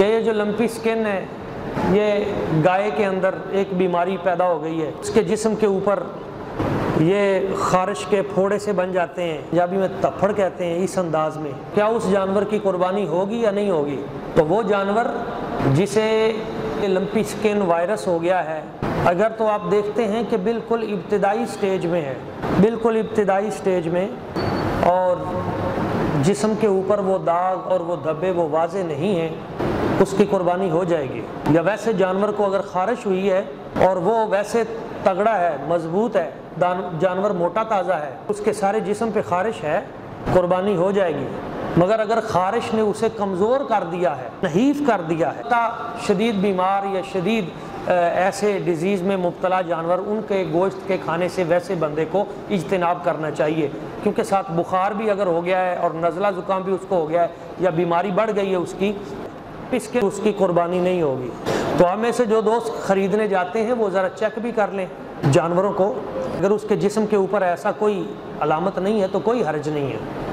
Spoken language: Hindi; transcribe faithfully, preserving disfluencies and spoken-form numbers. कि ये जो लंपी स्किन है ये गाय के अंदर एक बीमारी पैदा हो गई है, उसके जिस्म के ऊपर ये खारिश के फोड़े से बन जाते हैं, पंजाबी में तफड़ कहते हैं। इस अंदाज में क्या उस जानवर की कुर्बानी होगी या नहीं होगी? तो वो जानवर जिसे लंपी स्किन वायरस हो गया है, अगर तो आप देखते हैं कि बिल्कुल इब्तदाई स्टेज में है, बिल्कुल इब्तदाई स्टेज में, और जिस्म के ऊपर वो दाग और वो धब्बे वो वाजे नहीं हैं, उसकी कुर्बानी हो जाएगी। या वैसे जानवर को अगर खारिश हुई है और वो वैसे तगड़ा है, मजबूत है, जानवर मोटा ताज़ा है, उसके सारे जिस्म पे खारिश है, कुर्बानी हो जाएगी। मगर अगर खारिश ने उसे कमज़ोर कर दिया है, नहीफ कर दिया है, ता शदीद बीमार या शदीद ऐसे डिजीज़ में मुब्तला जानवर, उनके गोश्त के खाने से वैसे बंदे को इज्तनाब करना चाहिए, क्योंकि साथ बुखार भी अगर हो गया है और नज़ला ज़ुकाम भी उसको हो गया है या बीमारी बढ़ गई है उसकी, इसके उसकी कुर्बानी नहीं होगी। तो हमें से जो दोस्त ख़रीदने जाते हैं वो ज़रा चेक भी कर लें जानवरों को, अगर उसके जिस्म के ऊपर ऐसा कोई अलामत नहीं है तो कोई हर्ज नहीं है।